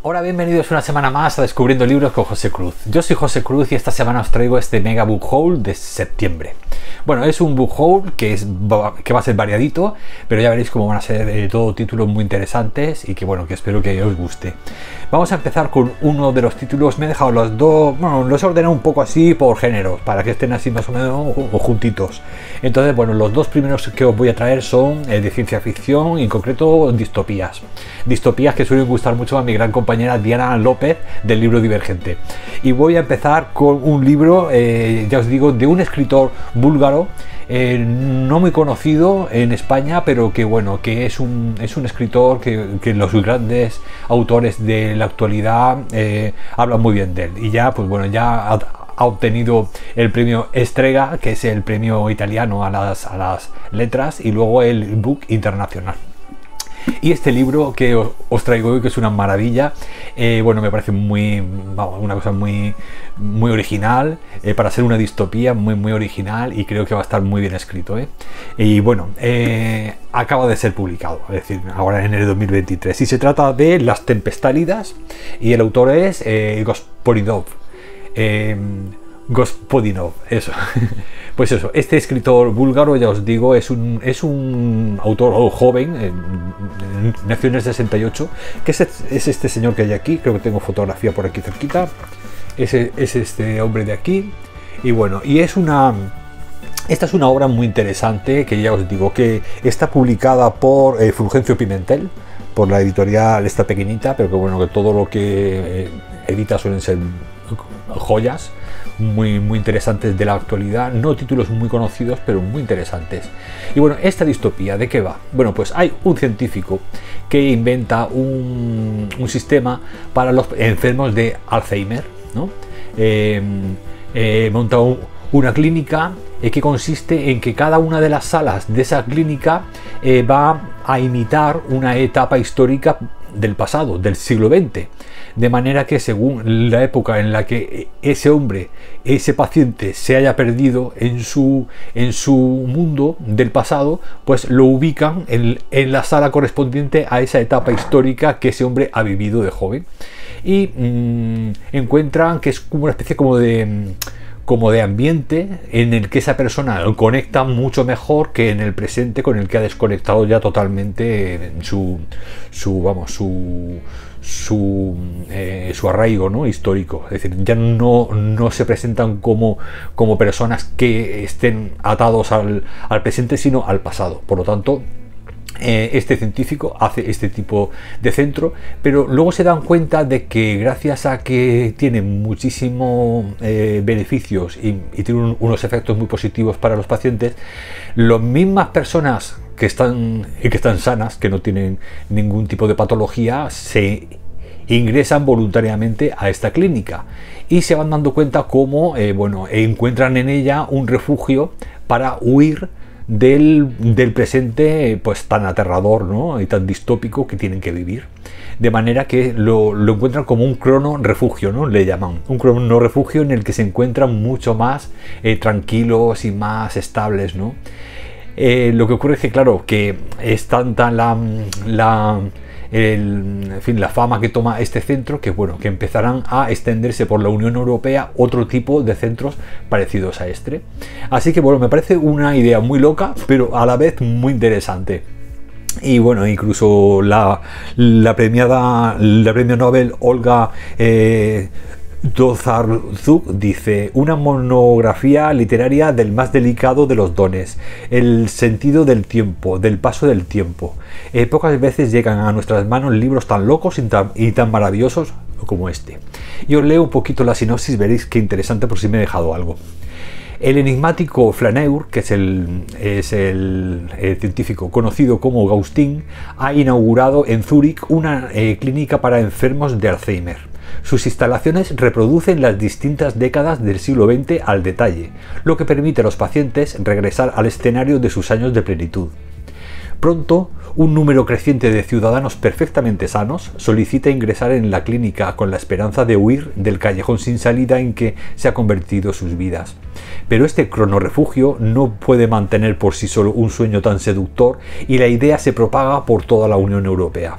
Hola, bienvenidos una semana más a Descubriendo Libros con José Cruz. Yo soy José Cruz y esta semana os traigo este mega book haul de septiembre. Bueno, es un book haul que va a ser variadito, pero ya veréis cómo van a ser todo títulos muy interesantes y que bueno, que espero que os guste. Vamos a empezar con uno de los títulos. Me he dejado los dos, bueno, los he ordenado un poco así por géneros, para que estén así más o menos o juntitos. Entonces, bueno, los dos primeros que os voy a traer son de ciencia ficción y en concreto distopías. Distopías que suelen gustar mucho a mi gran compañera Diana López del libro Divergente. Y voy a empezar con un libro, ya os digo, de un escritor búlgaro, no muy conocido en España, pero que bueno, que es un escritor que los grandes autores de la actualidad hablan muy bien de él. Y ya, pues bueno, ya ha obtenido el premio Estrega, que es el premio italiano a las letras, y luego el book internacional. Y este libro que os traigo hoy, que es una maravilla, bueno, me parece muy, vamos, una cosa muy, muy original, para ser una distopía muy, muy original, y creo que va a estar muy bien escrito, ¿eh? Y bueno, acaba de ser publicado, es decir, ahora en el 2023. Y se trata de Las Tempestálidas, y el autor es Gospodinov. Gospodinov, eso. Pues eso, este escritor búlgaro, ya os digo, es un autor joven, nació en el 68, que es este señor que hay aquí, creo que tengo fotografía por aquí cerquita, es este hombre de aquí, y bueno, y es una... Esta es una obra muy interesante, que ya os digo, que está publicada por Fulgencio Pimentel, por la editorial esta pequeñita, pero que bueno, que todo lo que edita suelen ser joyas muy, muy interesantes de la actualidad, no títulos muy conocidos, pero muy interesantes. Y bueno, esta distopía, ¿de qué va? Bueno, pues hay un científico que inventa un sistema para los enfermos de Alzheimer, ¿no? Monta una clínica que consiste en que cada una de las salas de esa clínica va a imitar una etapa histórica del pasado, del siglo XX, de manera que según la época en la que ese paciente se haya perdido en su mundo del pasado, pues lo ubican en la sala correspondiente a esa etapa histórica que ese hombre ha vivido de joven, y encuentran que es como una especie como de ambiente en el que esa persona conecta mucho mejor que en el presente, con el que ha desconectado ya totalmente su arraigo, ¿no?, histórico. Es decir, ya no se presentan como personas que estén atados al presente, sino al pasado. Por lo tanto, este científico hace este tipo de centro, pero luego se dan cuenta de que gracias a que tiene muchísimos beneficios y tiene unos efectos muy positivos para los pacientes, las mismas personas que están sanas, que no tienen ningún tipo de patología, se ingresan voluntariamente a esta clínica y se van dando cuenta cómo bueno, encuentran en ella un refugio para huir del presente, pues tan aterrador, ¿no?, y tan distópico que tienen que vivir, de manera que lo encuentran como un crono refugio, ¿no?, le llaman un crono refugio, en el que se encuentran mucho más tranquilos y más estables, ¿no? Lo que ocurre es que claro, que es tanta la fama que toma este centro, que bueno, que empezarán a extenderse por la Unión Europea otro tipo de centros parecidos a este. Así que bueno, me parece una idea muy loca, pero a la vez muy interesante. Y bueno, incluso la premio Nobel Olga Tokarczuk dice: una monografía literaria del más delicado de los dones, el sentido del tiempo, del paso del tiempo. Pocas veces llegan a nuestras manos libros tan locos y tan maravillosos como este. Y os leo un poquito la sinopsis, veréis qué interesante, por si me he dejado algo. El enigmático Flaneur, que es el científico conocido como Gaustin, ha inaugurado en Zúrich una clínica para enfermos de Alzheimer. Sus instalaciones reproducen las distintas décadas del siglo XX al detalle, lo que permite a los pacientes regresar al escenario de sus años de plenitud. Pronto, un número creciente de ciudadanos perfectamente sanos solicita ingresar en la clínica con la esperanza de huir del callejón sin salida en que se han convertido sus vidas. Pero este cronorrefugio no puede mantener por sí solo un sueño tan seductor, y la idea se propaga por toda la Unión Europea.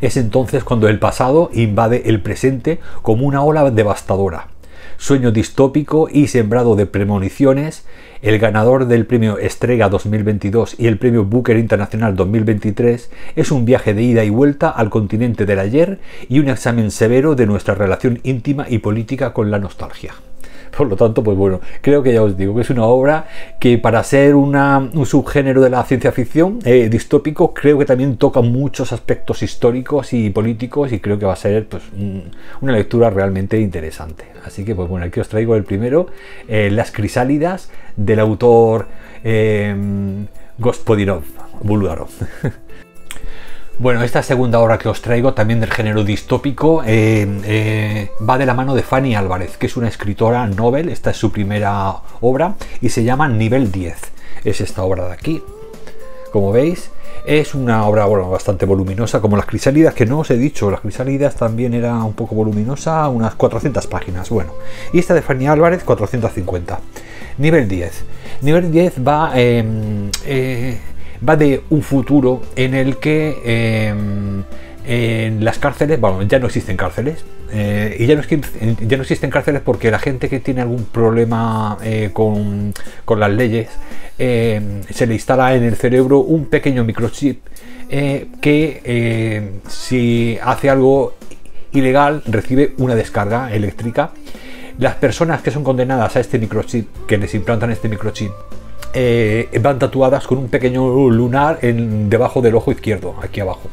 Es entonces cuando el pasado invade el presente como una ola devastadora. Sueño distópico y sembrado de premoniciones, el ganador del premio Estrega 2022 y el premio Booker Internacional 2023 es un viaje de ida y vuelta al continente del ayer y un examen severo de nuestra relación íntima y política con la nostalgia. Por lo tanto, pues bueno, creo que ya os digo que es una obra que para ser un subgénero de la ciencia ficción distópico, creo que también toca muchos aspectos históricos y políticos y creo que va a ser pues, una lectura realmente interesante. Así que pues bueno, aquí os traigo el primero, Las Crisálidas, del autor Gospodinov, búlgaro. Bueno, esta segunda obra que os traigo, también del género distópico, va de la mano de Fanny Álvarez, que es una escritora novel. Esta es su primera obra y se llama Nivel 10. Es esta obra de aquí, como veis. Es una obra bueno, bastante voluminosa, como Las Crisálidas, que no os he dicho. Las Crisálidas también era un poco voluminosa, unas 400 páginas. Bueno, y esta de Fanny Álvarez, 450. Nivel 10. Nivel 10 va de un futuro en el que en las cárceles, bueno, ya no existen cárceles, y ya no existen cárceles porque la gente que tiene algún problema con las leyes, se le instala en el cerebro un pequeño microchip que si hace algo ilegal recibe una descarga eléctrica. Las personas que son condenadas a este microchip, que les implantan este microchip, van tatuadas con un pequeño lunar debajo del ojo izquierdo, aquí abajo.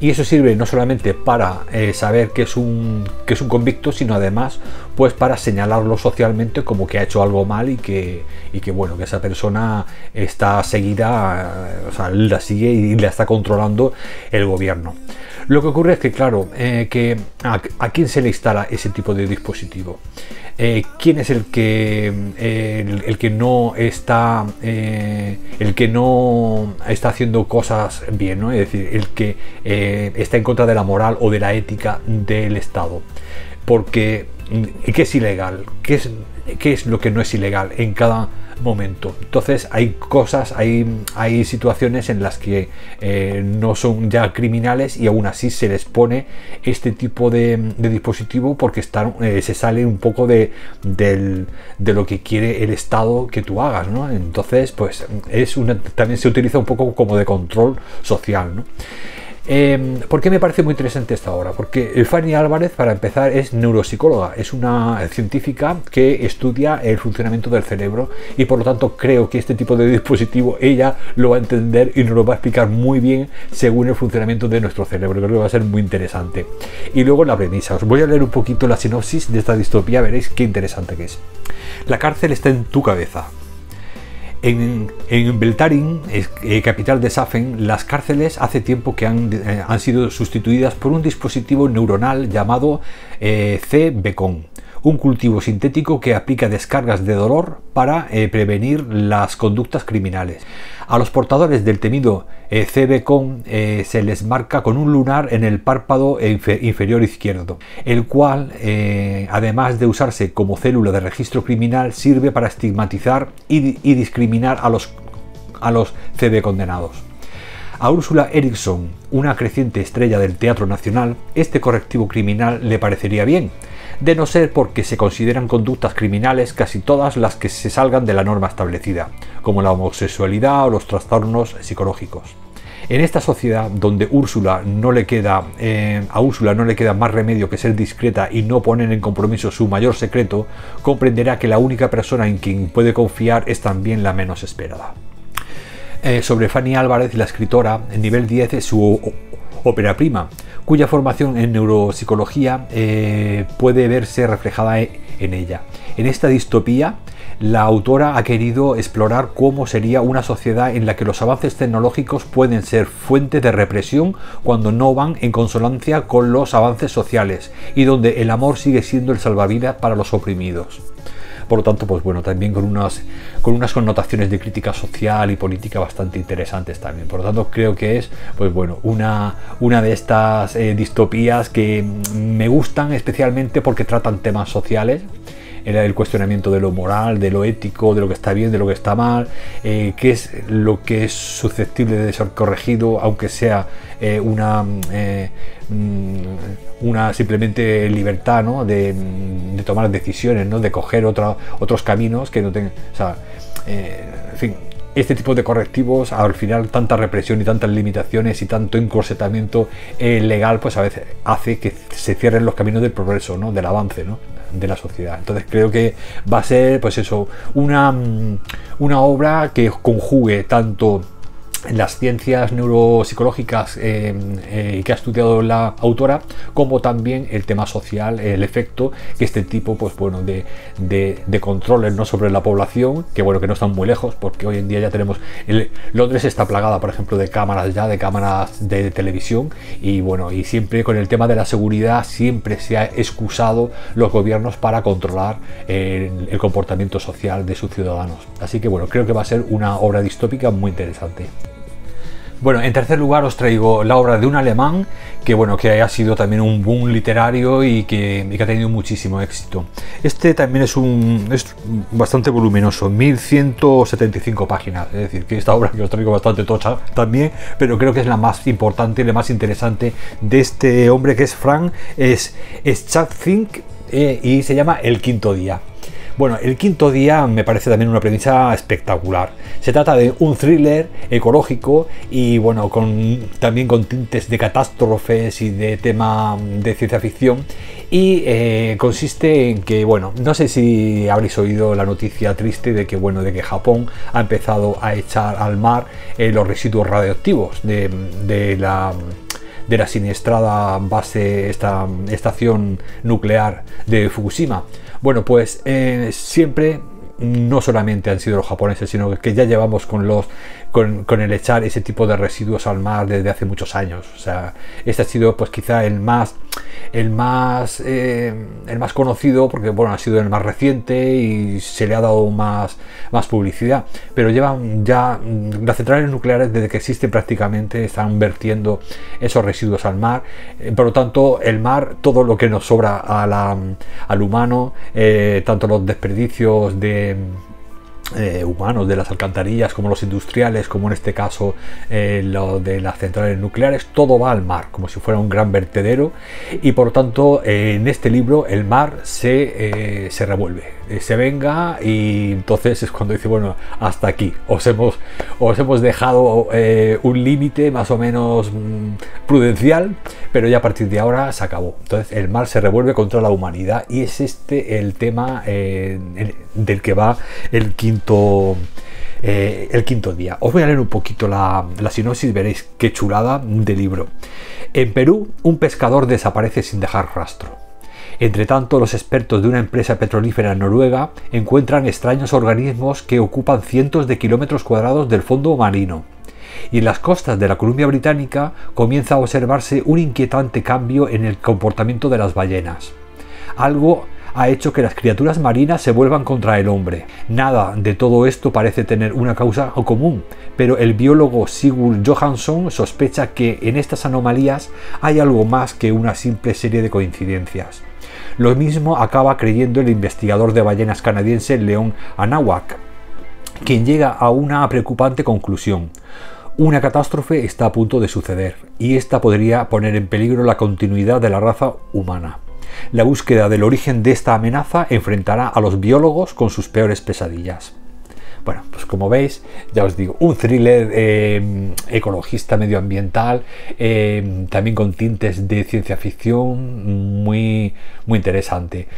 Y eso sirve no solamente para saber que es un convicto, sino además pues para señalarlo socialmente como que ha hecho algo mal y que bueno, que esa persona está seguida, o sea, la sigue y la está controlando el gobierno. Lo que ocurre es que, claro, que ¿a quién se le instala ese tipo de dispositivo? ¿Quién es el que no está haciendo cosas bien, ¿no? Es decir, el que está en contra de la moral o de la ética del Estado. Porque ¿qué es ilegal? ¿Qué es lo que no es ilegal en cada momento? Entonces hay cosas, hay situaciones en las que no son ya criminales y aún así se les pone este tipo de dispositivo porque se sale un poco de lo que quiere el Estado que tú hagas, ¿no? Entonces pues también se utiliza un poco como de control social, ¿no? ¿Por qué me parece muy interesante esta obra? Porque Fanny Álvarez, para empezar, es neuropsicóloga, es una científica que estudia el funcionamiento del cerebro y por lo tanto creo que este tipo de dispositivo ella lo va a entender y nos lo va a explicar muy bien según el funcionamiento de nuestro cerebro. Creo que va a ser muy interesante. Y luego la premisa, os voy a leer un poquito la sinopsis de esta distopía, veréis qué interesante que es. La cárcel está en tu cabeza. En Beltarín, capital de Safen, las cárceles hace tiempo que han sido sustituidas por un dispositivo neuronal llamado CBCON, un cultivo sintético que aplica descargas de dolor para prevenir las conductas criminales. A los portadores del temido CBCON se les marca con un lunar en el párpado inferior izquierdo, el cual, además de usarse como célula de registro criminal, sirve para estigmatizar y discriminar a los CB condenados. A Úrsula Erickson, una creciente estrella del teatro nacional, este correctivo criminal le parecería bien, de no ser porque se consideran conductas criminales casi todas las que se salgan de la norma establecida, como la homosexualidad o los trastornos psicológicos. En esta sociedad donde a Úrsula no le queda más remedio que ser discreta y no poner en compromiso su mayor secreto, comprenderá que la única persona en quien puede confiar es también la menos esperada. Sobre Fanny Álvarez, la escritora, en Nivel 10 es su ópera prima, cuya formación en neuropsicología puede verse reflejada en ella. En esta distopía, la autora ha querido explorar cómo sería una sociedad en la que los avances tecnológicos pueden ser fuente de represión cuando no van en consonancia con los avances sociales y donde el amor sigue siendo el salvavidas para los oprimidos. Por lo tanto, pues bueno, también con unas connotaciones de crítica social y política bastante interesantes también. Por lo tanto, creo que es, pues bueno, una de estas distopías que me gustan especialmente porque tratan temas sociales. era el cuestionamiento de lo moral, de lo ético, de lo que está bien, de lo que está mal, qué es lo que es susceptible de ser corregido, aunque sea una simplemente libertad, ¿no? de tomar decisiones, ¿no? De coger otros caminos que no tengan, o sea, en fin. Este tipo de correctivos, al final, tanta represión y tantas limitaciones y tanto encorsetamiento legal, pues a veces hace que se cierren los caminos del progreso, ¿no? Del avance, ¿no? De la sociedad. Entonces creo que va a ser, pues eso, una obra que conjugue tanto las ciencias neuropsicológicas que ha estudiado la autora, como también el tema social, el efecto que este tipo, pues bueno, de controles, ¿no? Sobre la población, que bueno, que no están muy lejos, porque hoy en día ya tenemos, Londres está plagada, por ejemplo, de cámaras ya, de cámaras de televisión, y bueno, y siempre con el tema de la seguridad siempre se ha excusado los gobiernos para controlar el comportamiento social de sus ciudadanos. Así que bueno, creo que va a ser una obra distópica muy interesante. Bueno, en tercer lugar os traigo la obra de un alemán que, bueno, que ha sido también un boom literario y que ha tenido muchísimo éxito. Este también es bastante voluminoso, 1175 páginas, es decir, que esta obra que os traigo bastante tocha también, pero creo que es la más importante, la más interesante de este hombre, que es Frank Schätzing, y se llama El quinto día. Bueno, El quinto día me parece también una premisa espectacular. Se trata de un thriller ecológico y bueno, también con tintes de catástrofes y de tema de ciencia ficción, y consiste en que, bueno, no sé si habréis oído la noticia triste de que, bueno, de que Japón ha empezado a echar al mar los residuos radioactivos de la siniestrada base, esta estación nuclear de Fukushima. Bueno, pues siempre no solamente han sido los japoneses, sino que ya llevamos con el echar ese tipo de residuos al mar desde hace muchos años. O sea, este ha sido, pues quizá el más conocido, porque bueno, ha sido el más reciente y se le ha dado más publicidad, pero llevan ya las centrales nucleares desde que existen prácticamente están vertiendo esos residuos al mar. Por lo tanto, el mar, todo lo que nos sobra al humano, tanto los desperdicios humanos de las alcantarillas, como los industriales, como en este caso lo de las centrales nucleares, todo va al mar, como si fuera un gran vertedero, y por tanto en este libro el mar se revuelve, se venga, y entonces es cuando dice, bueno, hasta aquí, os hemos dejado un límite más o menos prudencial, pero ya a partir de ahora se acabó. Entonces el mar se revuelve contra la humanidad, y es este el tema del que va el quinto día. Os voy a leer un poquito la sinopsis, veréis qué chulada de libro. En Perú, un pescador desaparece sin dejar rastro. Entre tanto, los expertos de una empresa petrolífera noruega encuentran extraños organismos que ocupan cientos de kilómetros cuadrados del fondo marino. Y en las costas de la Columbia Británica comienza a observarse un inquietante cambio en el comportamiento de las ballenas. Algo ha hecho que las criaturas marinas se vuelvan contra el hombre. Nada de todo esto parece tener una causa común, pero el biólogo Sigurd Johansson sospecha que en estas anomalías hay algo más que una simple serie de coincidencias. Lo mismo acaba creyendo el investigador de ballenas canadiense Leon Anahuac, quien llega a una preocupante conclusión. Una catástrofe está a punto de suceder, y esta podría poner en peligro la continuidad de la raza humana. La búsqueda del origen de esta amenaza enfrentará a los biólogos con sus peores pesadillas. Bueno, pues como veis, ya os digo, un thriller ecologista, medioambiental, también con tintes de ciencia ficción, muy, muy interesante,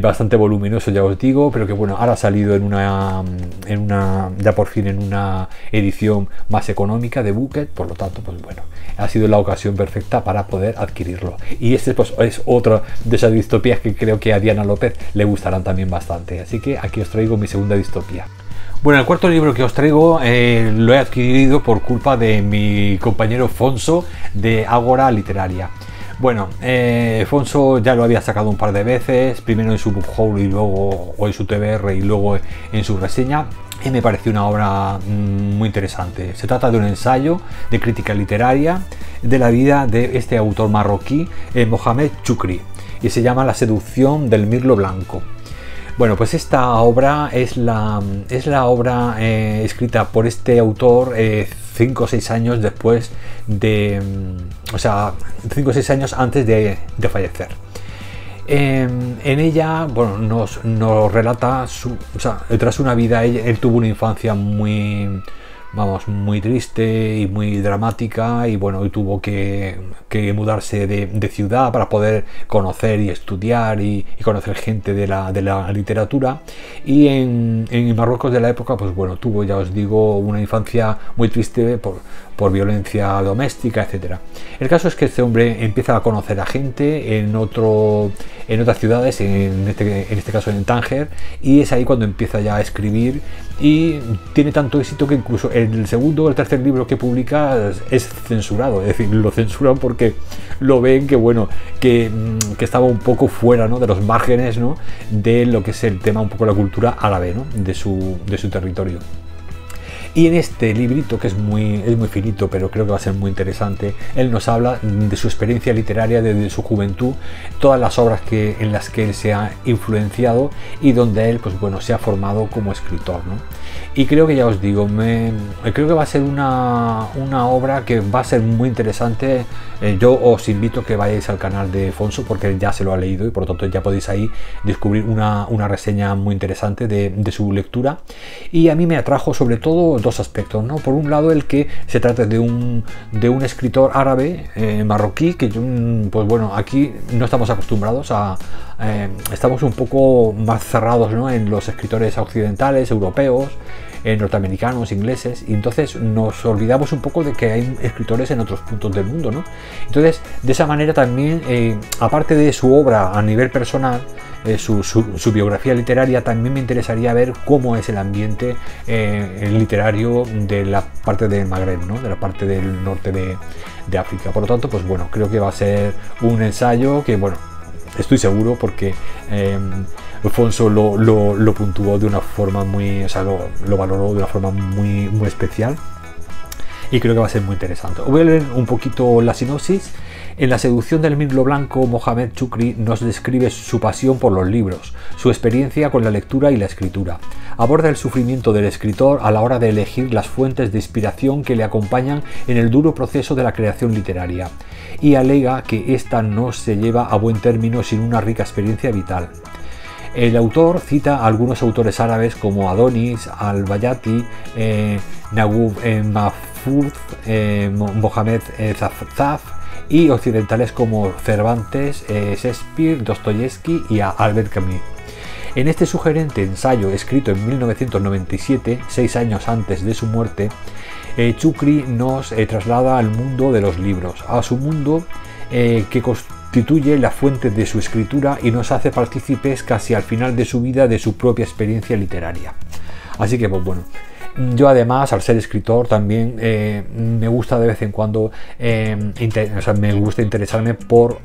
bastante voluminoso, ya os digo, pero que bueno, ahora ha salido ya por fin en una edición más económica de Bucket, por lo tanto, pues bueno, ha sido la ocasión perfecta para poder adquirirlo. Y este pues es otra de esas distopías que creo que a Diana López le gustarán también bastante, así que aquí os traigo mi segunda distopía. Bueno, el cuarto libro que os traigo lo he adquirido por culpa de mi compañero Fonso de Ágora Literaria. Bueno, Fonso ya lo había sacado un par de veces, primero en su bookhaul y luego en su TBR y luego en su reseña, y me pareció una obra muy interesante. Se trata de un ensayo de crítica literaria de la vida de este autor marroquí, Mohamed Choukri, y se llama La seducción del mirlo blanco. Bueno, pues esta obra es la obra escrita por este autor 5 o 6 años después de... O sea, 5 o 6 años antes de fallecer. En ella, bueno, nos relata su... O sea, tras una vida, él tuvo una infancia muy... Vamos, muy triste y muy dramática, y bueno, y tuvo que mudarse de ciudad para poder conocer y estudiar y conocer gente de la literatura. Y en Marruecos de la época, pues bueno, tuvo, ya os digo, una infancia muy triste por violencia doméstica, etc. El caso es que este hombre empieza a conocer a gente en otras ciudades, en este caso en Tánger, y es ahí cuando empieza ya a escribir, y tiene tanto éxito que incluso el segundo o el tercer libro que publica es censurado, es decir, lo censuran porque lo ven que, bueno, que estaba un poco fuera, ¿no?, de los márgenes, ¿no?, de lo que es el tema, un poco la cultura árabe, ¿no?, de su territorio. Y en este librito, que es muy finito, pero creo que va a ser muy interesante, él nos habla de su experiencia literaria desde su juventud, todas las obras en las que él se ha influenciado y donde él, pues bueno, se ha formado como escritor, ¿no? Y creo que, ya os digo, creo que va a ser una obra que va a ser muy interesante. Yo os invito a que vayáis al canal de Fonso, porque él ya se lo ha leído y por lo tanto ya podéis ahí descubrir una reseña muy interesante de su lectura. Y a mí me atrajo sobre todo dos aspectos, ¿no? Por un lado, el que se trata de un escritor árabe marroquí, que, pues bueno, aquí no estamos acostumbrados a... estamos un poco más cerrados, ¿no?, en los escritores occidentales, europeos, norteamericanos, ingleses, y entonces nos olvidamos un poco de que hay escritores en otros puntos del mundo, ¿no? Entonces, de esa manera también, aparte de su obra a nivel personal, su biografía literaria, también me interesaría ver cómo es el ambiente literario de la parte del Magreb, ¿no?, de la parte del norte de África. Por lo tanto, pues bueno, creo que va a ser un ensayo que, bueno, estoy seguro, porque Alfonso lo puntuó de una forma muy... O sea, lo valoró de una forma muy, muy especial, y creo que va a ser muy interesante. Os voy a leer un poquito la sinopsis. En La seducción del mirlo blanco, Mohamed Choukri nos describe su pasión por los libros, su experiencia con la lectura y la escritura. Aborda el sufrimiento del escritor a la hora de elegir las fuentes de inspiración que le acompañan en el duro proceso de la creación literaria, y alega que ésta no se lleva a buen término sin una rica experiencia vital. El autor cita a algunos autores árabes como Adonis, al-Bayati, Nawab Mahfouz, Mohamed Zafzaf, y occidentales como Cervantes, Shakespeare, Dostoyevsky y Albert Camus. En este sugerente ensayo, escrito en 1997, 6 años antes de su muerte, Choukri nos traslada al mundo de los libros, a su mundo que constituye la fuente de su escritura, y nos hace partícipes casi al final de su vida de su propia experiencia literaria. Así que, pues bueno, yo además, al ser escritor, también me gusta de vez en cuando, me gusta interesarme por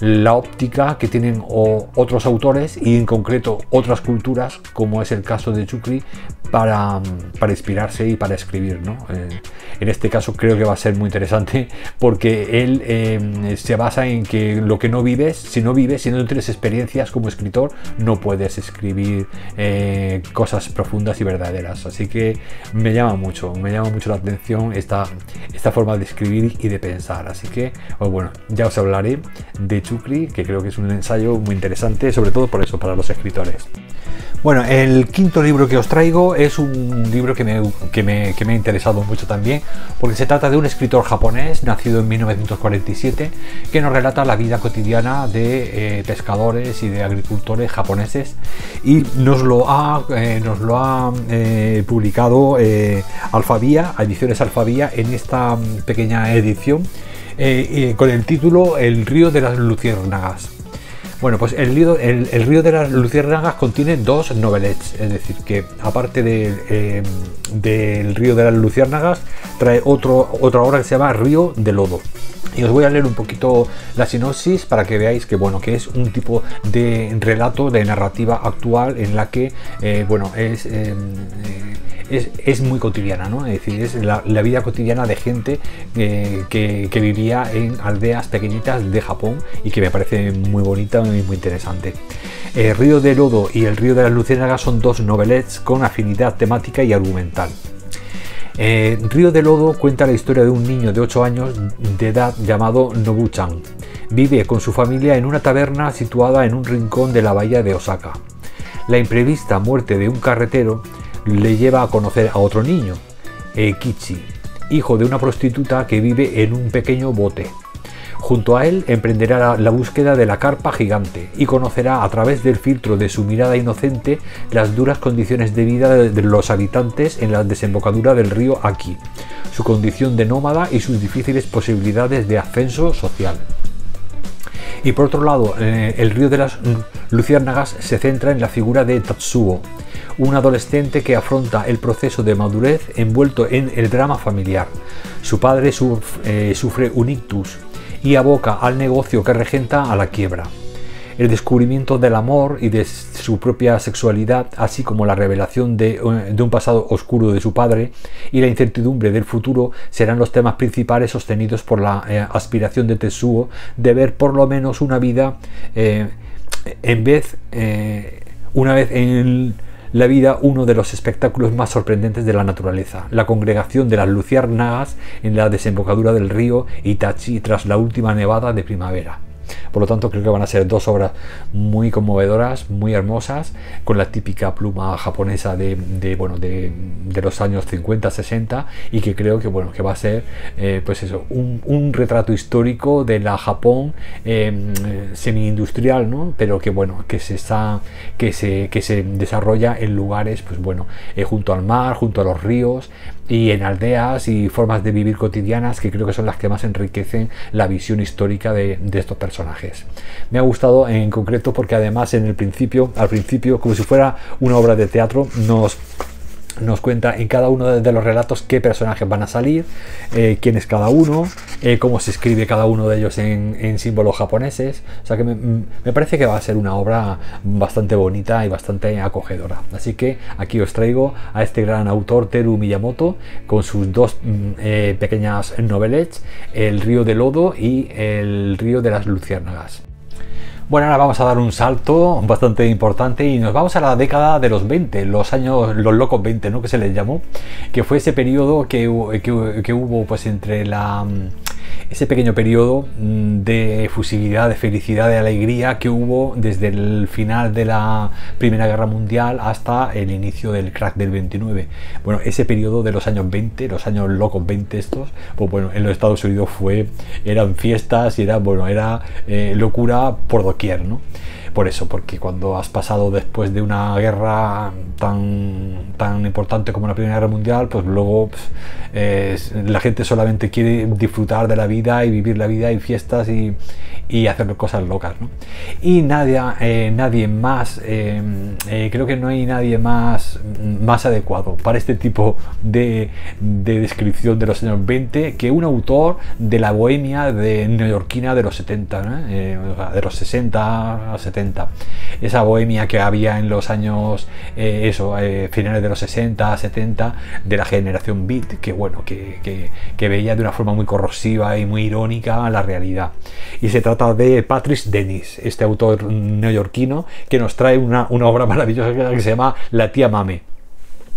la óptica que tienen otros autores, y en concreto otras culturas, como es el caso de Choukri, para inspirarse y para escribir, ¿no? En este caso creo que va a ser muy interesante, porque él se basa en que lo que no vives, si no tienes experiencias como escritor, no puedes escribir cosas profundas y verdaderas. Así que me llama mucho la atención esta forma de escribir y de pensar. Así que, pues bueno, ya os hablaré de Choukri, que creo que es un ensayo muy interesante, sobre todo por eso, para los escritores. Bueno, el quinto libro que os traigo es un libro que me ha interesado mucho también, porque se trata de un escritor japonés nacido en 1947, que nos relata la vida cotidiana de pescadores y de agricultores japoneses, y nos lo ha publicado Alfavía, Ediciones Alfavía, en esta pequeña edición con el título El río de las Luciérnagas. Bueno, pues el río de las Luciérnagas contiene 2 novelets, es decir, que aparte del río de las Luciérnagas, trae otra obra que se llama Río de Lodo. Y os voy a leer un poquito la sinopsis para que veáis que, bueno, que es un tipo de relato, de narrativa actual, en la que, bueno, es... es muy cotidiana, ¿no? Es decir, es la vida cotidiana de gente que vivía en aldeas pequeñitas de Japón y que me parece muy bonita y muy interesante. El río de Lodo y El río de las Luciérnagas son dos novelettes con afinidad temática y argumental. Río de Lodo cuenta la historia de un niño de 8 años de edad llamado Nobu-chan. Vive con su familia en una taberna situada en un rincón de la bahía de Osaka. La imprevista muerte de un carretero le lleva a conocer a otro niño, Kichi, hijo de una prostituta que vive en un pequeño bote. Junto a él emprenderá la búsqueda de la carpa gigante y conocerá a través del filtro de su mirada inocente las duras condiciones de vida de los habitantes en la desembocadura del río Aki, su condición de nómada y sus difíciles posibilidades de ascenso social. Y por otro lado, el río de las Luciérnagas se centra en la figura de Tatsuo, un adolescente que afronta el proceso de madurez envuelto en el drama familiar. Su padre sufre un ictus y aboca al negocio que regenta a la quiebra. El descubrimiento del amor y de su propia sexualidad, así como la revelación de un pasado oscuro de su padre y la incertidumbre del futuro, serán los temas principales sostenidos por la aspiración de Tetsuo de ver por lo menos una vida una vez en la vida, uno de los espectáculos más sorprendentes de la naturaleza, la congregación de las luciérnagas en la desembocadura del río Itachi tras la última nevada de primavera. Por lo tanto, creo que van a ser dos obras muy conmovedoras, muy hermosas, con la típica pluma japonesa de los años 50, 60, y que creo que, bueno, que va a ser pues eso, un retrato histórico de la Japón semi-industrial, ¿no? Pero que, bueno, que se desarrolla en lugares, pues bueno, junto al mar, junto a los ríos, y en aldeas y formas de vivir cotidianas, que creo que son las que más enriquecen la visión histórica de estos personajes. Me ha gustado en concreto porque además al principio, como si fuera una obra de teatro, nos cuenta en cada uno de los relatos qué personajes van a salir, quién es cada uno, cómo se escribe cada uno de ellos en símbolos japoneses. O sea que me parece que va a ser una obra bastante bonita y bastante acogedora. Así que aquí os traigo a este gran autor, Teru Miyamoto, con sus dos pequeñas novelettes, El río de Lodo y El río de las Luciérnagas. Bueno, ahora vamos a dar un salto bastante importante y nos vamos a la década de los 20, los locos 20, ¿no? Que se les llamó, que fue ese periodo que hubo pues entre ese pequeño periodo de efusividad, de felicidad, de alegría que hubo desde el final de la Primera Guerra Mundial hasta el inicio del crack del 29. Bueno, ese periodo de los años 20, los años locos 20 estos, pues bueno, en los Estados Unidos eran fiestas y era locura por doquier, ¿no? Por eso, porque cuando has pasado después de una guerra tan importante como la Primera Guerra Mundial, pues luego la gente solamente quiere disfrutar de la vida y vivir la vida y fiestas y hacer cosas locas, ¿no? Y creo que no hay nadie más adecuado para este tipo de descripción de los años 20 que un autor de la bohemia neoyorquina de los 70, ¿no? De los 60 a 70. Esa bohemia que había en los años finales de los 60, 70, de la generación beat, que bueno, que veía de una forma muy corrosiva y muy irónica la realidad. Y se trata de Patrick Dennis, este autor neoyorquino, que nos trae una obra maravillosa que se llama La tía Mame.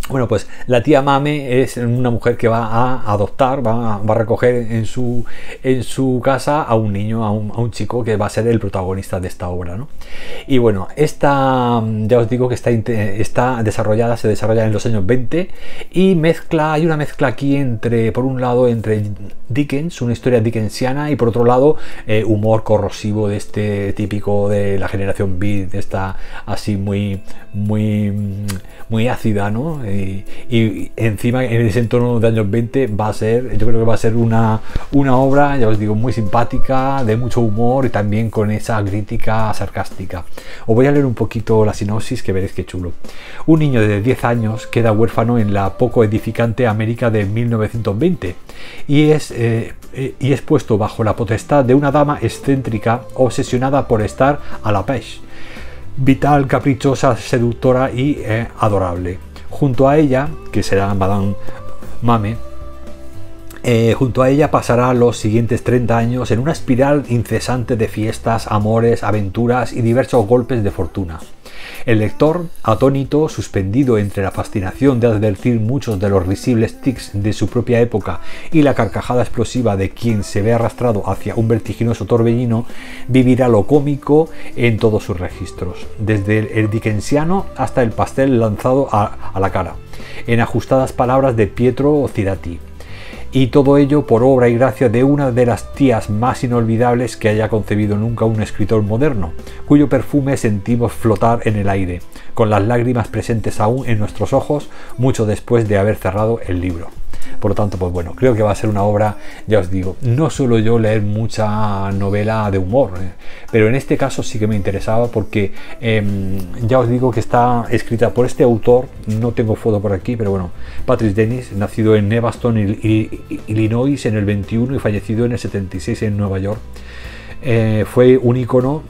Bueno, pues la tía Mame es una mujer que va a adoptar, va a recoger en su casa a un niño, a un chico que va a ser el protagonista de esta obra, ¿no? Y bueno, ya os digo que se desarrolla en los años 20 y hay una mezcla aquí por un lado entre Dickens, una historia dickensiana, y por otro lado humor corrosivo de este típico de la generación beat, esta así muy, muy, muy ácida, ¿no? Y encima en ese entorno de años 20 yo creo que va a ser una obra, ya os digo, muy simpática, de mucho humor y también con esa crítica sarcástica. Os voy a leer un poquito la sinopsis que veréis que chulo. Un niño de 10 años queda huérfano en la poco edificante América de 1920 y es puesto bajo la potestad de una dama excéntrica obsesionada por estar a la pêche, vital, caprichosa, seductora y adorable. Junto a ella, que será Madame Mame, junto a ella pasará los siguientes 30 años en una espiral incesante de fiestas, amores, aventuras y diversos golpes de fortuna. El lector, atónito, suspendido entre la fascinación de advertir muchos de los risibles tics de su propia época y la carcajada explosiva de quien se ve arrastrado hacia un vertiginoso torbellino, vivirá lo cómico en todos sus registros, desde el dickensiano hasta el pastel lanzado a la cara, en ajustadas palabras de Pietro Cirati. Y todo ello por obra y gracia de una de las tías más inolvidables que haya concebido nunca un escritor moderno, cuyo perfume sentimos flotar en el aire, con las lágrimas presentes aún en nuestros ojos, mucho después de haber cerrado el libro. Por lo tanto, pues bueno, creo que va a ser una obra, ya os digo, no suelo yo leer mucha novela de humor, pero en este caso sí que me interesaba porque ya os digo que está escrita por este autor, no tengo foto por aquí, pero bueno, Patrick Dennis, nacido en Evanston, Illinois en el 21 y fallecido en el 76 en Nueva York. Fue un icono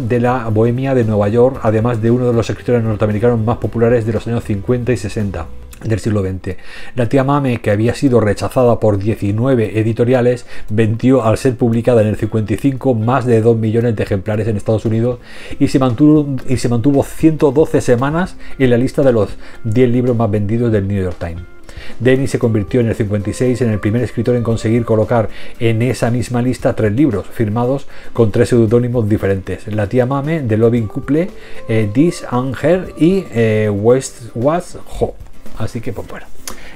de la bohemia de Nueva York, además de uno de los escritores norteamericanos más populares de los años 50 y 60 del siglo XX. La tía Mame, que había sido rechazada por 19 editoriales, vendió al ser publicada en el 55 más de 2 millones de ejemplares en Estados Unidos y se mantuvo 112 semanas en la lista de los 10 libros más vendidos del New York Times. Dennis se convirtió en el 56 en el primer escritor en conseguir colocar en esa misma lista 3 libros, firmados con 3 seudónimos diferentes: La tía Mame, The Loving Couple, This and Her y West Ho. Así que pues bueno,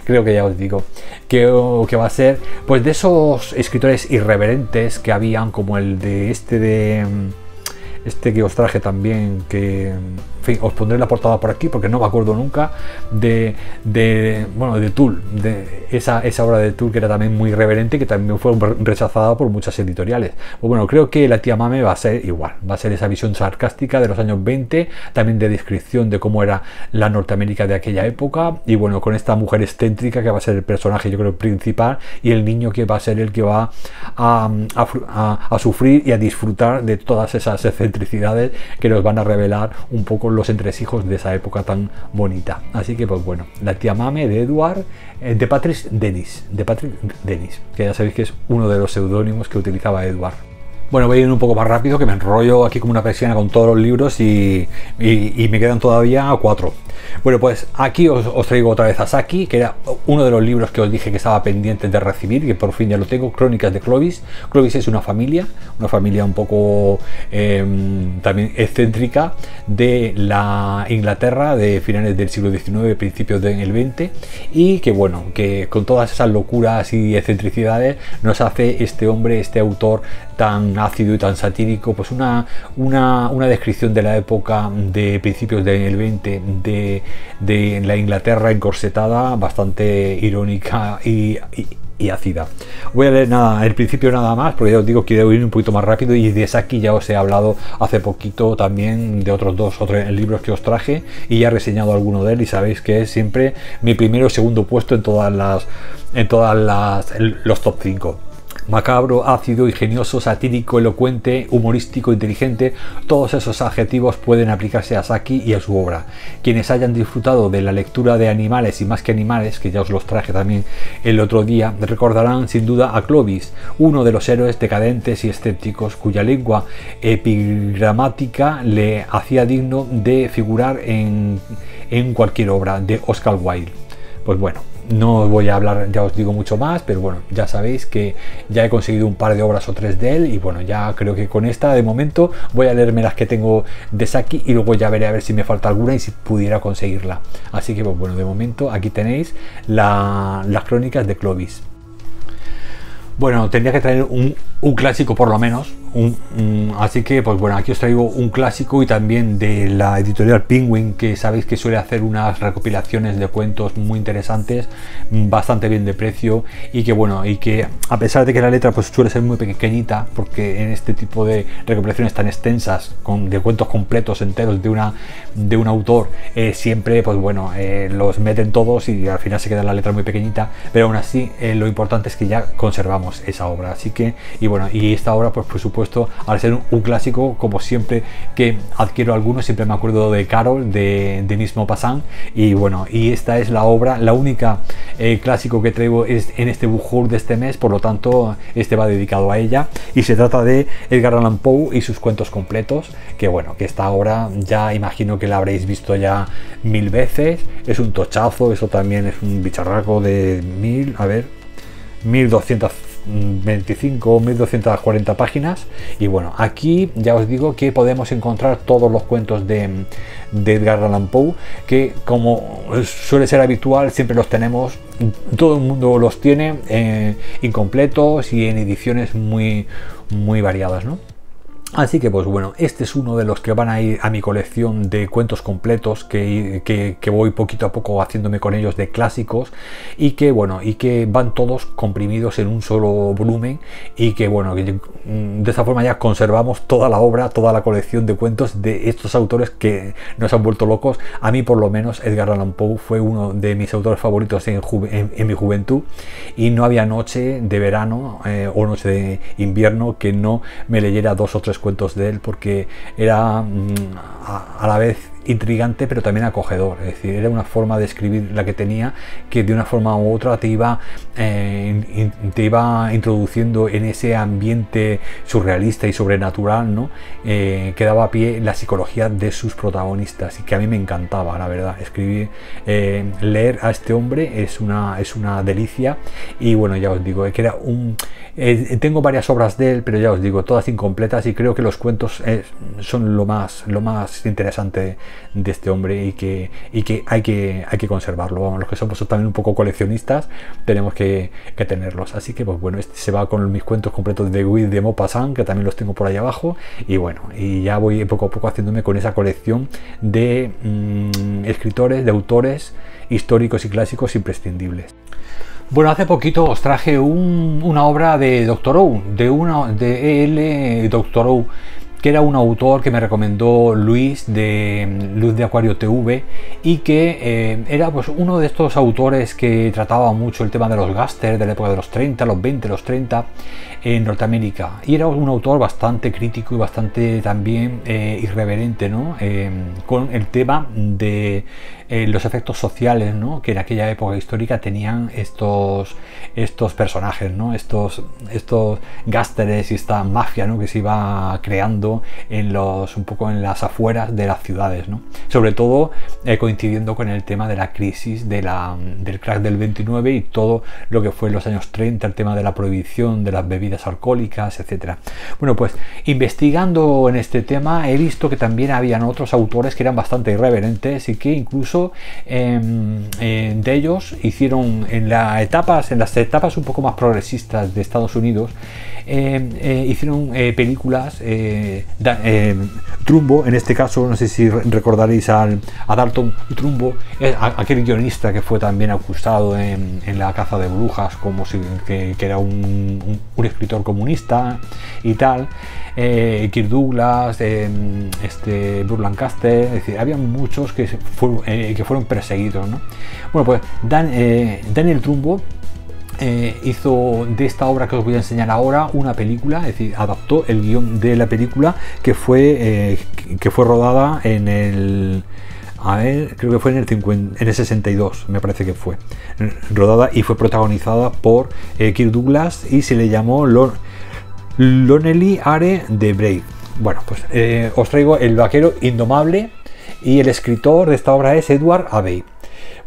creo que ya os digo que va a ser pues de esos escritores irreverentes que habían, como el de este que os traje también, que en fin, os pondré la portada por aquí porque no me acuerdo nunca de Tull, de esa obra de Tull que era también muy irreverente, que también fue rechazada por muchas editoriales. Pues bueno, creo que La tía Mame va a ser igual, va a ser esa visión sarcástica de los años 20, también de descripción de cómo era la Norteamérica de aquella época, y bueno, con esta mujer excéntrica que va a ser el personaje, yo creo, principal, y el niño que va a ser el que va a sufrir y a disfrutar de todas esas excentricidades que nos van a revelar un poco los entresijos de esa época tan bonita. Así que pues bueno, La tía Mame de Edward, de Patrick Dennis, que ya sabéis que es uno de los seudónimos que utilizaba Edward. Bueno, voy a ir un poco más rápido, que me enrollo aquí como una persiana con todos los libros y me quedan todavía 4. Bueno, pues aquí os traigo otra vez a Saki, que era uno de los libros que os dije que estaba pendiente de recibir, que por fin ya lo tengo, Crónicas de Clovis. Clovis es una familia un poco también excéntrica de la Inglaterra de finales del siglo XIX, principios del XX, y que bueno, que con todas esas locuras y excentricidades nos hace este autor tan ácido y tan satírico, pues una descripción de la época de principios del XX de la Inglaterra encorsetada, bastante irónica y ácida. Voy a leer el principio nada más, porque ya os digo, quiero ir un poquito más rápido, y de Saki ya os he hablado hace poquito también, de otros 2 o 3 libros que os traje, y ya he reseñado alguno de él, y sabéis que es siempre mi primero o segundo puesto en los top 5. Macabro, ácido, ingenioso, satírico, elocuente, humorístico, inteligente, todos esos adjetivos pueden aplicarse a Saki y a su obra. Quienes hayan disfrutado de la lectura de Animales y más que animales, que ya os los traje también el otro día, recordarán sin duda a Clovis, uno de los héroes decadentes y escépticos, cuya lengua epigramática le hacía digno de figurar en cualquier obra de Oscar Wilde. Pues bueno, no voy a hablar, ya os digo, mucho más, pero bueno, ya sabéis que ya he conseguido un par de obras o 3 de él, y bueno, ya creo que con esta de momento voy a leerme las que tengo de Saki, y luego ya veré a ver si me falta alguna y si pudiera conseguirla. Así que pues bueno, de momento aquí tenéis las Crónicas de Clovis. Bueno, tendría que traer un clásico por lo menos, así que pues bueno, aquí os traigo un clásico, y también de la editorial Penguin, que sabéis que suele hacer unas recopilaciones de cuentos muy interesantes, bastante bien de precio, y que bueno, y que a pesar de que la letra pues suele ser muy pequeñita, porque en este tipo de recopilaciones tan extensas, de cuentos completos enteros de un autor, siempre pues bueno, los meten todos y al final se queda la letra muy pequeñita, pero aún así lo importante es que ya conservamos esa obra. Así que, y bueno, y esta obra pues por supuesto supuesto, al ser un clásico, como siempre que adquiero algunos, siempre me acuerdo de Carol, de Denis Maupassant. Y bueno, y esta es la obra, la única clásico que traigo es en este book haul de este mes, por lo tanto este va dedicado a ella, y se trata de Edgar Allan Poe y sus cuentos completos, que bueno, que esta obra ya imagino que la habréis visto ya 1000 veces, es un tochazo, eso también es un bicharraco de 1000, a ver, 1225 o 1240 páginas. Y bueno, aquí ya os digo que podemos encontrar todos los cuentos de Edgar Allan Poe, que como suele ser habitual siempre los tenemos, todo el mundo los tiene incompletos y en ediciones muy variadas, ¿no? Así que pues bueno, este es uno de los que van a ir a mi colección de cuentos completos, que voy poquito a poco haciéndome con ellos, de clásicos, y que bueno, y que van todos comprimidos en un solo volumen, y que bueno, de esta forma ya conservamos toda la obra, toda la colección de cuentos de estos autores que nos han vuelto locos. A mí por lo menos Edgar Allan Poe fue uno de mis autores favoritos en mi juventud, y no había noche de verano o noche de invierno que no me leyera dos o tres cuentos de él, porque era a la vez intrigante pero también acogedor, es decir, era una forma de escribir la que tenía, que de una forma u otra te iba introduciendo en ese ambiente surrealista y sobrenatural, ¿no? Que daba pie la psicología de sus protagonistas, y que a mí me encantaba, la verdad, escribir, leer a este hombre es una delicia. Y bueno, ya os digo, que era un... tengo varias obras de él, pero ya os digo, todas incompletas, y creo que los cuentos son lo más interesante de este hombre, y que hay que conservarlo. Vamos, los que somos también un poco coleccionistas tenemos que tenerlos. Así que pues bueno, este se va con mis cuentos completos de Maupassant, que también los tengo por ahí abajo, y bueno, y ya voy poco a poco haciéndome con esa colección de escritores, de autores históricos y clásicos imprescindibles. Bueno, hace poquito os traje una obra de Doctorow, de E.L. Doctorow, que era un autor que me recomendó Luis de Luz de Acuario TV, y que era pues uno de estos autores que trataba mucho el tema de los gángsters de la época de los 30, los 20, los 30 en Norteamérica, y era un autor bastante crítico y bastante también irreverente, ¿no? Con el tema de los efectos sociales, ¿no? Que en aquella época histórica tenían estos personajes, ¿no? Estos gángsters y esta mafia, ¿no? Que se iba creando un poco en las afueras de las ciudades, ¿no? Sobre todo coincidiendo con el tema de la crisis del crack del 29 y todo lo que fue en los años 30, el tema de la prohibición de las bebidas alcohólicas, etcétera. Bueno, pues investigando en este tema he visto que también habían otros autores que eran bastante irreverentes, y que incluso de ellos hicieron en las etapas un poco más progresistas de Estados Unidos, hicieron películas. Trumbo, en este caso, no sé si recordaréis a Dalton Trumbo, aquel guionista que fue también acusado en La caza de brujas, que era un escritor comunista y tal. Kirk Douglas, Burt Lancaster, es decir, había muchos que fueron perseguidos, ¿no? Bueno, pues Daniel Trumbo hizo de esta obra que os voy a enseñar ahora una película, es decir, adaptó el guión de la película que fue rodada en el... A ver, creo que fue en el 62, me parece que fue rodada, y fue protagonizada por Kirk Douglas, y se le llamó Lonely Are the Brave. Bueno, pues os traigo El vaquero indomable, y el escritor de esta obra es Edward Abbey.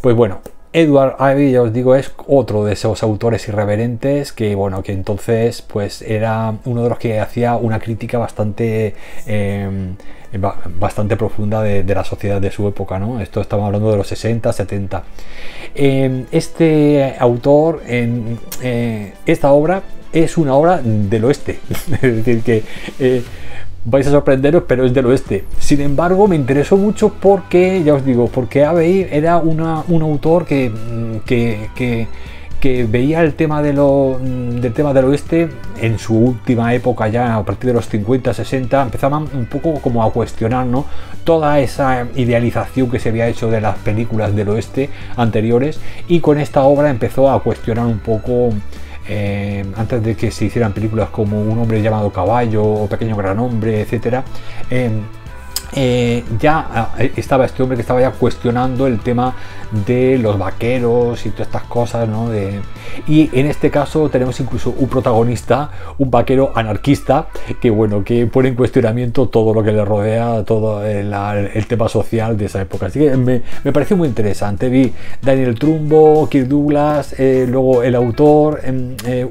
Pues bueno, Edward Abbey, ya os digo, es otro de esos autores irreverentes que, bueno, que entonces pues era uno de los que hacía una crítica bastante profunda de la sociedad de su época, ¿no? Esto estamos hablando de los 60, 70. Este autor, esta obra es una obra del oeste, es decir, que... vais a sorprenderos, pero es del oeste. Sin embargo, me interesó mucho porque, ya os digo, porque Abbey era un autor que veía el tema del tema del oeste en su última época, ya a partir de los 50, 60, empezaban un poco como a cuestionar, ¿no? Toda esa idealización que se había hecho de las películas del oeste anteriores, y con esta obra empezó a cuestionar un poco antes de que se hicieran películas como Un hombre llamado Caballo o Pequeño Gran Hombre, etcétera, ya estaba este hombre que estaba ya cuestionando el tema de los vaqueros y todas estas cosas, ¿no? Y en este caso tenemos incluso un protagonista, un vaquero anarquista, que bueno, que pone en cuestionamiento todo lo que le rodea, todo el tema social de esa época. Así que me pareció muy interesante. Vi Daniel Trumbo, Kirk Douglas, luego el autor,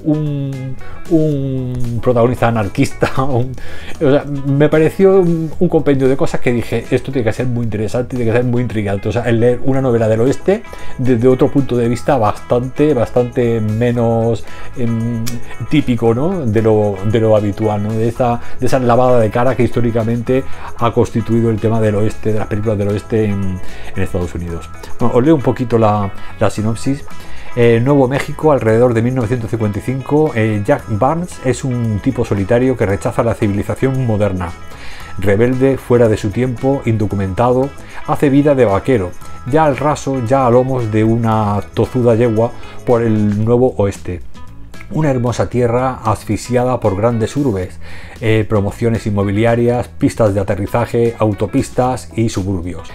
un protagonista anarquista, o sea, me pareció un compendio de cosas que dije, esto tiene que ser muy interesante, tiene que ser muy intrigante. O sea, el leer una novela del oeste desde otro punto de vista bastante menos típico, ¿no? de lo habitual, ¿no? de esa lavada de cara que históricamente ha constituido el tema del oeste, de las películas del oeste en Estados Unidos. Bueno, os leo un poquito la sinopsis. Nuevo México, alrededor de 1955, Jack Barnes es un tipo solitario que rechaza la civilización moderna. Rebelde, fuera de su tiempo, indocumentado, hace vida de vaquero, ya al raso, ya a lomos de una tozuda yegua por el nuevo oeste. Una hermosa tierra asfixiada por grandes urbes, promociones inmobiliarias, pistas de aterrizaje, autopistas y suburbios.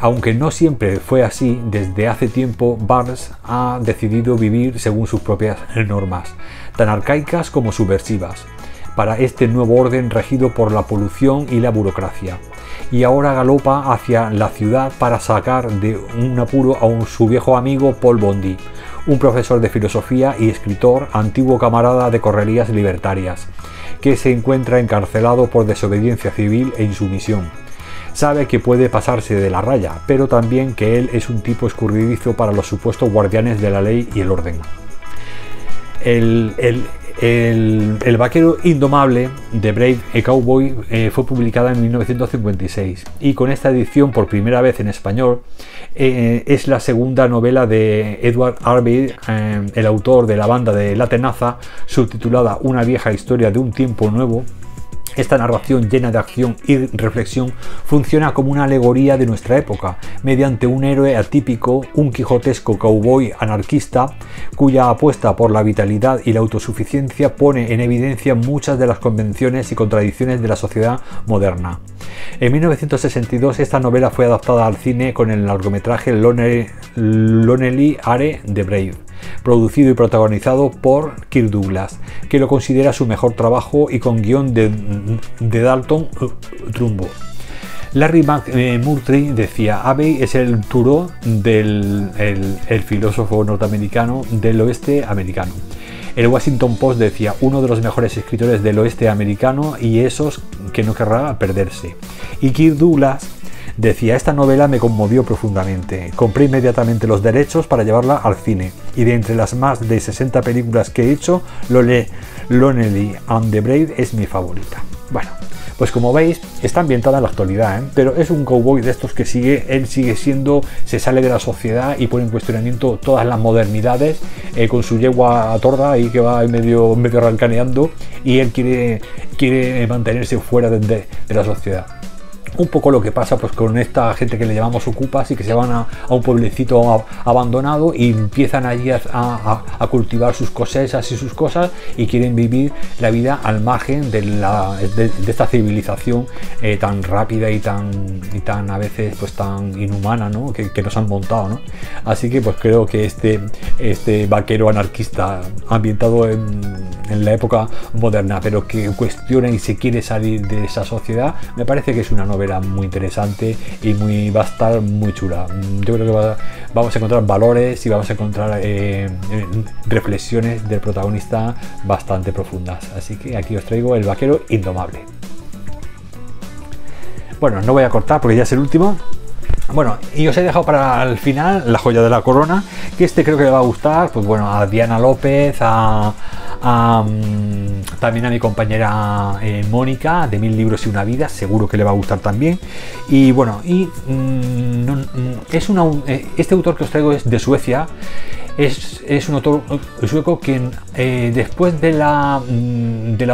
Aunque no siempre fue así, desde hace tiempo Barnes ha decidido vivir según sus propias normas, tan arcaicas como subversivas, para este nuevo orden regido por la polución y la burocracia. Y ahora galopa hacia la ciudad para sacar de un apuro a su viejo amigo Paul Bondi, un profesor de filosofía y escritor, antiguo camarada de correrías libertarias, que se encuentra encarcelado por desobediencia civil e insumisión. Sabe que puede pasarse de la raya, pero también que él es un tipo escurridizo para los supuestos guardianes de la ley y el orden. El vaquero indomable, The Brave Cowboy, fue publicada en 1956, y con esta edición por primera vez en español es la segunda novela de Edward Abbey, el autor de La banda de la tenaza, subtitulada Una vieja historia de un tiempo nuevo. Esta narración llena de acción y reflexión funciona como una alegoría de nuestra época, mediante un héroe atípico, un quijotesco cowboy anarquista, cuya apuesta por la vitalidad y la autosuficiencia pone en evidencia muchas de las convenciones y contradicciones de la sociedad moderna. En 1962 esta novela fue adaptada al cine con el largometraje Lonely Are the Brave, producido y protagonizado por Kirk Douglas, que lo considera su mejor trabajo, y con guión de Dalton Trumbo. Larry McMurtry decía: Abbey es el Thoreau el filósofo norteamericano del oeste americano. El Washington Post decía: uno de los mejores escritores del oeste americano y esos que no querrá perderse. Y Kirk Douglas decía: esta novela me conmovió profundamente. Compré inmediatamente los derechos para llevarla al cine, y de entre las más de 60 películas que he hecho, Lonely and the Brave es mi favorita. Bueno, pues como veis, está ambientada en la actualidad, ¿eh? Pero es un cowboy de estos que se sale de la sociedad y pone en cuestionamiento todas las modernidades, con su yegua torda y que va medio rancaneando, y él quiere mantenerse fuera de la sociedad. Un poco lo que pasa pues con esta gente que le llamamos ocupas, y que se van a un pueblecito abandonado y empiezan allí a cultivar sus cosechas y sus cosas, y quieren vivir la vida al margen de esta civilización tan rápida y tan a veces pues tan inhumana, ¿no? que nos han montado, ¿no? Así que pues creo que este vaquero anarquista ambientado en la época moderna, pero que cuestiona y se quiere salir de esa sociedad, me parece que es una novela muy interesante y va a estar muy chula. Yo creo que vamos a encontrar valores y vamos a encontrar reflexiones del protagonista bastante profundas. Así que aquí os traigo El vaquero indomable. Bueno, no voy a cortar porque ya es el último. Bueno, y os he dejado para el final La joya de la corona, que creo que le va a gustar, pues bueno, a Diana López, también a mi compañera Mónica, de Mil libros y una vida, seguro que le va a gustar también. Y bueno, este autor que os traigo es de Suecia. Es un autor sueco que después de la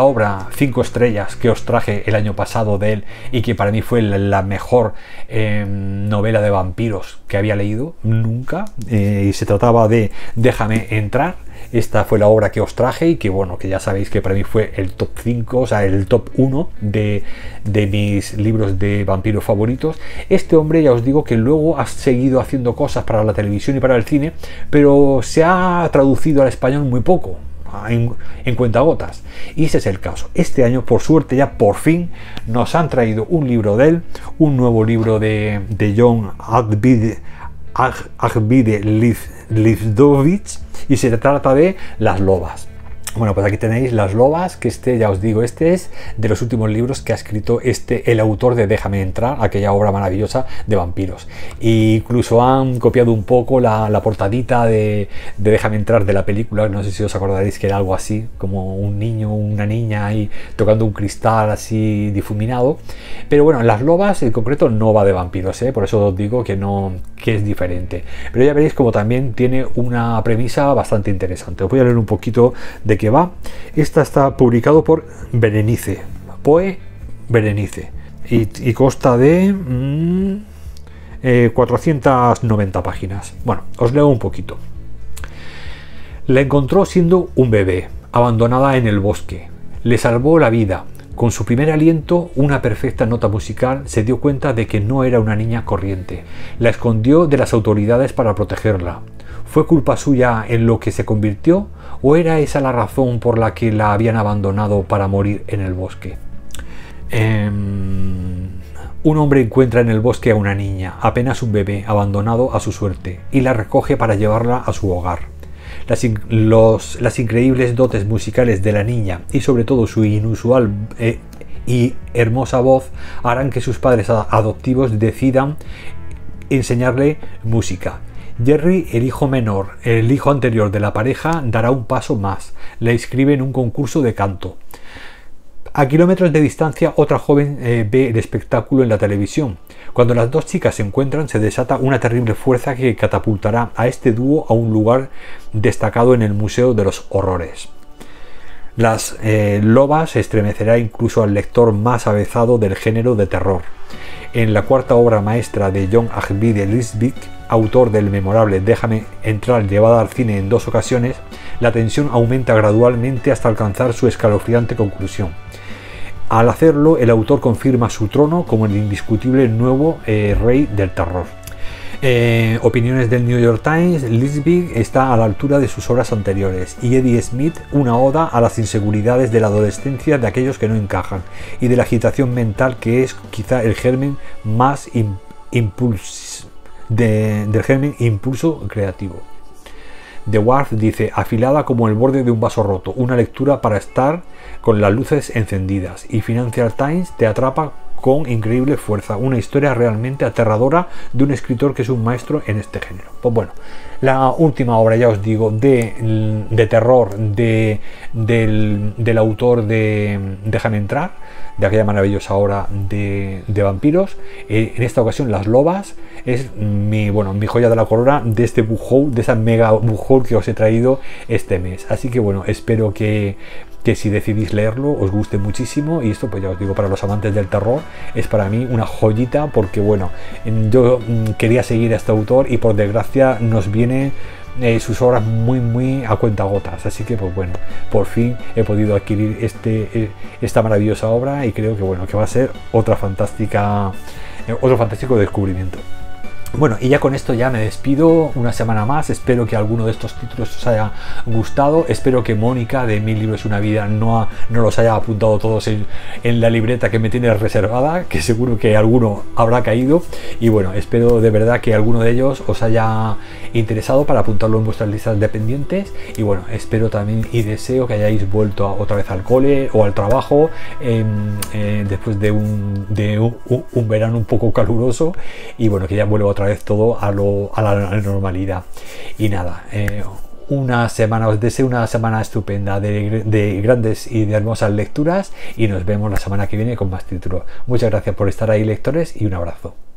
obra 5 estrellas que os traje el año pasado de él, y que para mí fue la mejor novela de vampiros que había leído nunca, y se trataba de Déjame Entrar, Esta fue la obra que os traje y que, bueno, que ya sabéis que para mí fue el top 5, o sea, el top 1 de mis libros de vampiros favoritos. Este hombre, ya os digo, que luego ha seguido haciendo cosas para la televisión y para el cine, pero se ha traducido al español muy poco, en cuentagotas, y ese es el caso. Este año, por suerte, ya por fin nos han traído un libro de él, un nuevo libro de John Ajvide Lindqvist, y se trata de Las Lobas. Bueno, pues aquí tenéis Las Lobas, que este, ya os digo, este es de los últimos libros que ha escrito el autor de Déjame Entrar, aquella obra maravillosa de vampiros. E incluso han copiado un poco la portadita de Déjame Entrar de la película, no sé si os acordaréis, que era algo así, como un niño, una niña ahí tocando un cristal así difuminado. Pero bueno, Las Lobas en concreto no va de vampiros, ¿eh? Por eso os digo que no, que es diferente. Pero ya veréis como también tiene una premisa bastante interesante. Os voy a leer un poquito de que va. Esta está publicado por Berenice, Poe Berenice, y consta de 490 páginas. Bueno, os leo un poquito. La encontró siendo un bebé, abandonada en el bosque. Le salvó la vida. Con su primer aliento, una perfecta nota musical, se dio cuenta de que no era una niña corriente. La escondió de las autoridades para protegerla. ¿Fue culpa suya en lo que se convirtió? ¿O era esa la razón por la que la habían abandonado para morir en el bosque? Un hombre encuentra en el bosque a una niña, apenas un bebé, abandonado a su suerte, y la recoge para llevarla a su hogar. Las increíbles dotes musicales de la niña y sobre todo su inusual y hermosa voz harán que sus padres adoptivos decidan enseñarle música. Jerry, el hijo anterior de la pareja, dará un paso más. La inscribe en un concurso de canto. A kilómetros de distancia, otra joven ve el espectáculo en la televisión. Cuando las dos chicas se encuentran, se desata una terrible fuerza que catapultará a este dúo a un lugar destacado en el Museo de los Horrores. Las Lobas estremecerá incluso al lector más avezado del género de terror. En la cuarta obra maestra de John Ajvide Lindqvist, autor del memorable Déjame Entrar, llevada al cine en 2 ocasiones, la tensión aumenta gradualmente hasta alcanzar su escalofriante conclusión. Al hacerlo, el autor confirma su trono como el indiscutible nuevo rey del terror. Opiniones del New York Times: Lindqvist está a la altura de sus obras anteriores, y Eddie Smith, una oda a las inseguridades de la adolescencia de aquellos que no encajan y de la agitación mental que es quizá el germen más impulso creativo. The Ward dice: afilada como el borde de un vaso roto, una lectura para estar con las luces encendidas. Y Financial Times: te atrapa con increíble fuerza, una historia realmente aterradora de un escritor que es un maestro en este género. Pues bueno, la última obra, ya os digo, de terror del autor de Déjame Entrar, de aquella maravillosa obra de vampiros. En esta ocasión, Las Lobas es mi joya de la corona de este book haul, de esa mega book haul que os he traído este mes. Así que bueno, espero que si decidís leerlo os guste muchísimo, y esto, pues ya os digo, para los amantes del terror es para mí una joyita, porque bueno, yo quería seguir a este autor y por desgracia nos viene sus obras muy a cuentagotas. Así que pues bueno, por fin he podido adquirir esta maravillosa obra, y creo que bueno, que va a ser otro fantástico descubrimiento. Bueno, y ya con esto ya me despido una semana más. Espero que alguno de estos títulos os haya gustado. Espero que Mónica de Mil Libros Una Vida no los haya apuntado todos en la libreta que me tiene reservada, que seguro que alguno habrá caído. Y bueno, espero de verdad que alguno de ellos os haya interesado para apuntarlo en vuestras listas de pendientes. Y bueno, espero también y deseo que hayáis vuelto otra vez al cole o al trabajo después de un verano un poco caluroso, y bueno, que ya vuelva otra vez todo a la normalidad. Y nada, os deseo una semana estupenda de grandes y de hermosas lecturas, y nos vemos la semana que viene con más títulos. Muchas gracias por estar ahí, lectores, y un abrazo.